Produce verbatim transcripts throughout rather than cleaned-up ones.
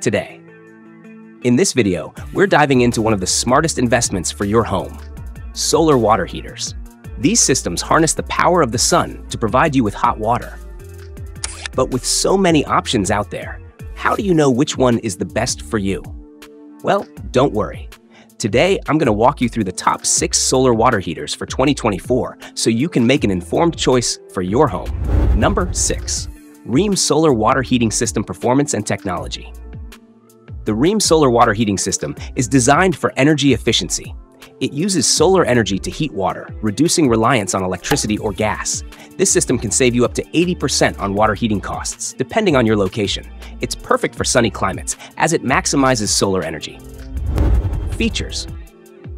today. In this video, we're diving into one of the smartest investments for your home, solar water heaters. These systems harness the power of the sun to provide you with hot water. But with so many options out there, how do you know which one is the best for you? Well, don't worry. Today, I'm going to walk you through the top six solar water heaters for twenty twenty-four so you can make an informed choice for your home. Number six. Rheem Solar Water Heating System Performance and Technology. The Rheem Solar Water Heating System is designed for energy efficiency. It uses solar energy to heat water, reducing reliance on electricity or gas. This system can save you up to eighty percent on water heating costs, depending on your location. It's perfect for sunny climates, as it maximizes solar energy. Features.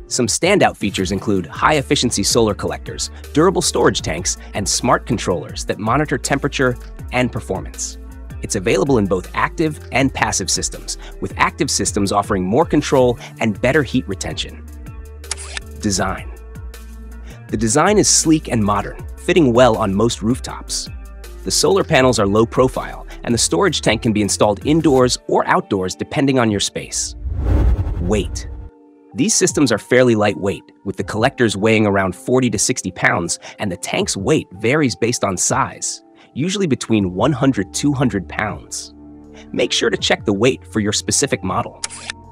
Some standout features include high-efficiency solar collectors, durable storage tanks, and smart controllers that monitor temperature and performance. It's available in both active and passive systems, with active systems offering more control and better heat retention. Design. The design is sleek and modern, fitting well on most rooftops. The solar panels are low profile, and the storage tank can be installed indoors or outdoors depending on your space. Weight. These systems are fairly lightweight, with the collectors weighing around forty to sixty pounds, and the tank's weight varies based on size, usually between one hundred to two hundred pounds. Make sure to check the weight for your specific model.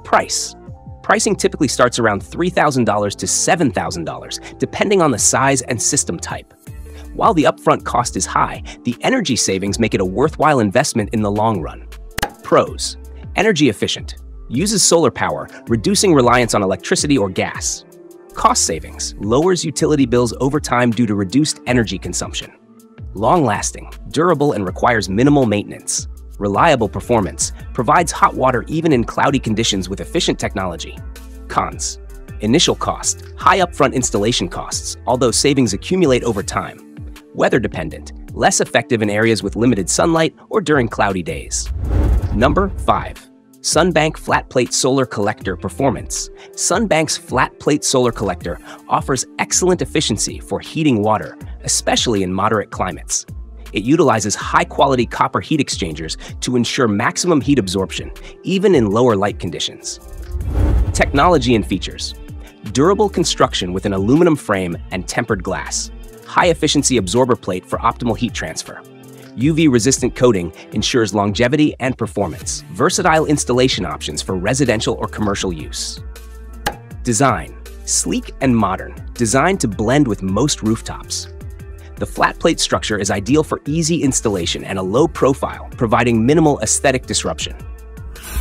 Price. Pricing typically starts around three thousand to seven thousand dollars, depending on the size and system type. While the upfront cost is high, the energy savings make it a worthwhile investment in the long run. Pros. Energy efficient. Uses solar power, reducing reliance on electricity or gas. Cost savings. Lowers utility bills over time due to reduced energy consumption. Long-lasting, durable, and requires minimal maintenance. Reliable performance, provides hot water even in cloudy conditions with efficient technology. Cons. Initial cost, high upfront installation costs, although savings accumulate over time. Weather dependent, less effective in areas with limited sunlight or during cloudy days. Number five. Sunbank Flat Plate Solar Collector Performance. Sunbank's Flat Plate Solar Collector offers excellent efficiency for heating water, especially in moderate climates. It utilizes high-quality copper heat exchangers to ensure maximum heat absorption, even in lower light conditions. Technology and features. Durable construction with an aluminum frame and tempered glass. High-efficiency absorber plate for optimal heat transfer. U V-resistant coating ensures longevity and performance. Versatile installation options for residential or commercial use. Design. Sleek and modern, designed to blend with most rooftops. The flat plate structure is ideal for easy installation and a low profile, providing minimal aesthetic disruption.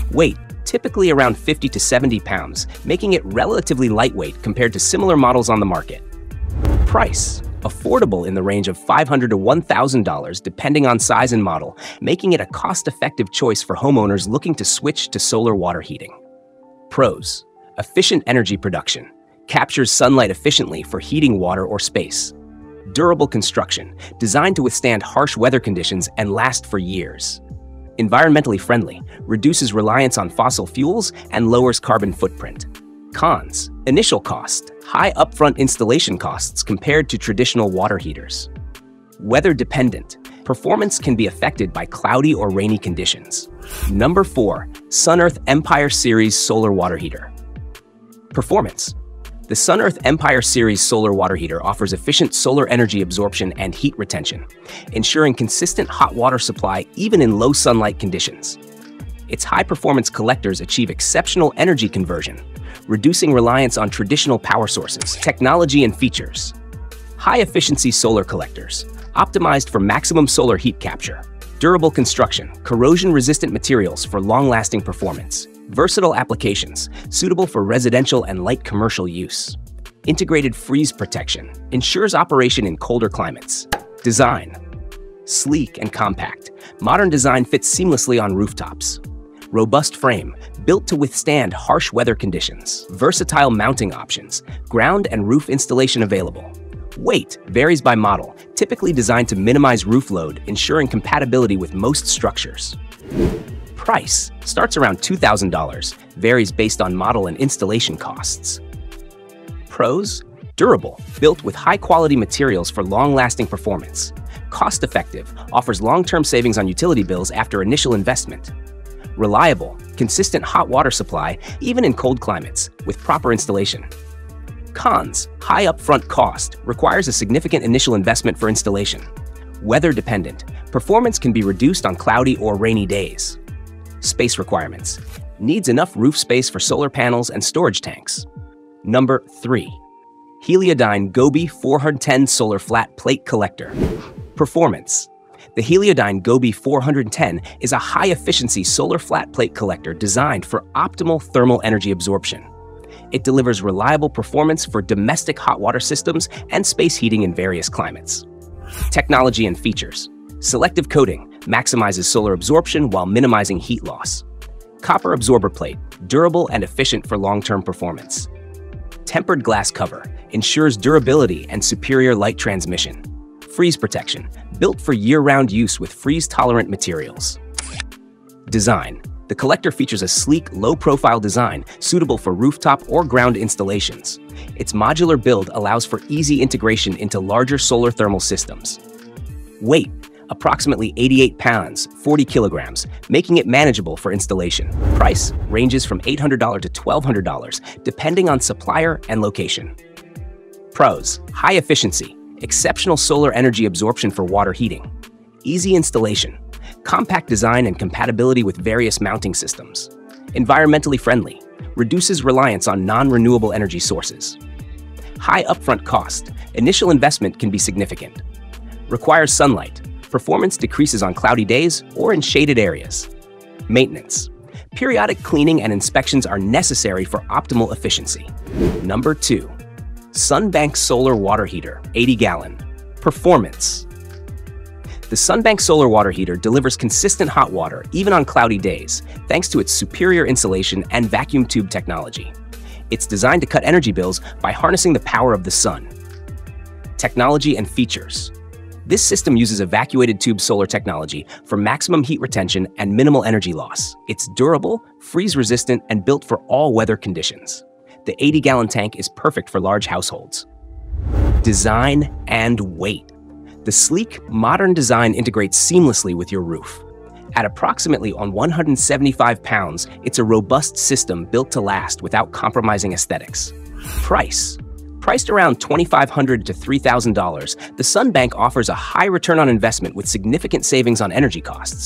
Weight, typically around fifty to seventy pounds, making it relatively lightweight compared to similar models on the market. Price, affordable in the range of five hundred to one thousand dollars depending on size and model, making it a cost-effective choice for homeowners looking to switch to solar water heating. Pros, efficient energy production, captures sunlight efficiently for heating water or space. Durable construction, designed to withstand harsh weather conditions and last for years. Environmentally friendly, reduces reliance on fossil fuels and lowers carbon footprint. Cons, initial cost, high upfront installation costs compared to traditional water heaters. Weather dependent, performance can be affected by cloudy or rainy conditions. Number four, SunEarth Empire Series Solar Water Heater. Performance. The SunEarth Empire Series Solar Water Heater offers efficient solar energy absorption and heat retention, ensuring consistent hot water supply even in low sunlight conditions. Its high-performance collectors achieve exceptional energy conversion, reducing reliance on traditional power sources. Technology and features. High-efficiency solar collectors, optimized for maximum solar heat capture. Durable construction, corrosion-resistant materials for long-lasting performance. Versatile applications, suitable for residential and light commercial use. Integrated freeze protection, ensures operation in colder climates. Design. Sleek and compact, modern design fits seamlessly on rooftops. Robust frame, built to withstand harsh weather conditions. Versatile mounting options, ground and roof installation available. Weight varies by model, typically designed to minimize roof load, ensuring compatibility with most structures. Price starts around two thousand dollars, varies based on model and installation costs. Pros, durable, built with high-quality materials for long-lasting performance. Cost-effective, offers long-term savings on utility bills after initial investment. Reliable, consistent hot water supply even in cold climates, with proper installation. Cons: high upfront cost, requires a significant initial investment for installation. Weather dependent, performance can be reduced on cloudy or rainy days. Space requirements, needs enough roof space for solar panels and storage tanks. Number three. Heliodyne Gobi four ten Solar Flat Plate Collector. Performance. The Heliodyne Gobi four ten is a high-efficiency solar flat plate collector designed for optimal thermal energy absorption. It delivers reliable performance for domestic hot water systems and space heating in various climates. Technology and features. Selective coating maximizes solar absorption while minimizing heat loss. Copper absorber plate, durable and efficient for long-term performance. Tempered glass cover, ensures durability and superior light transmission. Freeze protection, built for year-round use with freeze-tolerant materials. Design. The collector features a sleek, low-profile design suitable for rooftop or ground installations. Its modular build allows for easy integration into larger solar thermal systems. Weight, approximately eighty-eight pounds, forty kilograms, making it manageable for installation. Price ranges from eight hundred dollars to twelve hundred dollars, depending on supplier and location. Pros: high efficiency, exceptional solar energy absorption for water heating, easy installation, compact design and compatibility with various mounting systems, environmentally friendly, reduces reliance on non-renewable energy sources. High upfront cost, initial investment can be significant. Requires sunlight, performance decreases on cloudy days or in shaded areas. Maintenance. Periodic cleaning and inspections are necessary for optimal efficiency. Number two. Sunbank Solar Water Heater, eighty gallon. Performance. The Sunbank Solar Water Heater delivers consistent hot water even on cloudy days, thanks to its superior insulation and vacuum tube technology. It's designed to cut energy bills by harnessing the power of the sun. Technology and features. This system uses evacuated tube solar technology for maximum heat retention and minimal energy loss. It's durable, freeze-resistant, and built for all weather conditions. The eighty gallon tank is perfect for large households. Design and weight. The sleek, modern design integrates seamlessly with your roof. At approximately on one hundred seventy-five pounds, it's a robust system built to last without compromising aesthetics. Price. Priced around twenty-five hundred dollars to three thousand dollars, the Sunbank offers a high return on investment with significant savings on energy costs.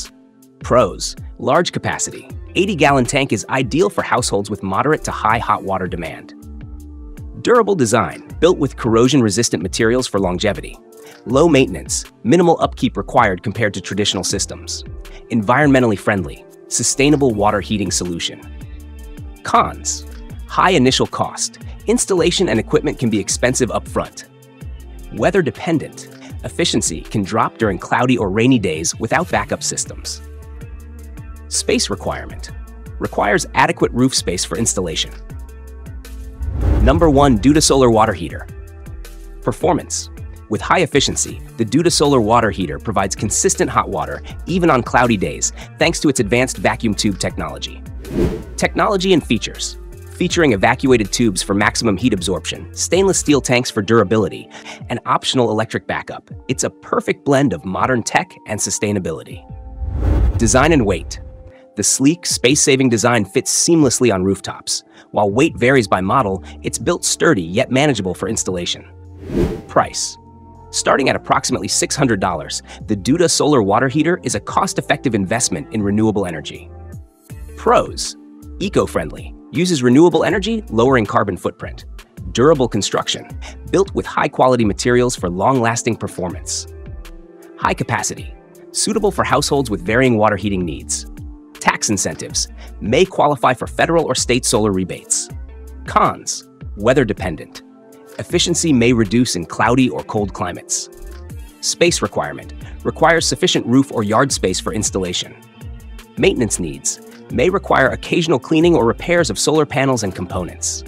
Pros: large capacity. eighty gallon tank is ideal for households with moderate to high hot water demand. Durable design, built with corrosion-resistant materials for longevity. Low maintenance, minimal upkeep required compared to traditional systems. Environmentally friendly, sustainable water heating solution. Cons: high initial cost. Installation and equipment can be expensive up front. Weather dependent. Efficiency can drop during cloudy or rainy days without backup systems. Space requirement. Requires adequate roof space for installation. Number one. Duda Solar Water Heater. Performance. With high efficiency, the Duda Solar Water Heater provides consistent hot water even on cloudy days thanks to its advanced vacuum tube technology. Technology and features. Featuring evacuated tubes for maximum heat absorption, stainless steel tanks for durability, and optional electric backup. It's a perfect blend of modern tech and sustainability. Design and weight. The sleek, space-saving design fits seamlessly on rooftops. While weight varies by model, it's built sturdy yet manageable for installation. Price. Starting at approximately six hundred dollars, the Duda Solar Water Heater is a cost-effective investment in renewable energy. Pros. Eco-friendly. Uses renewable energy, lowering carbon footprint. Durable construction, built with high-quality materials for long-lasting performance. High capacity, suitable for households with varying water heating needs. Tax incentives, may qualify for federal or state solar rebates. Cons, weather dependent. Efficiency may reduce in cloudy or cold climates. Space requirement, requires sufficient roof or yard space for installation. Maintenance needs, may require occasional cleaning or repairs of solar panels and components.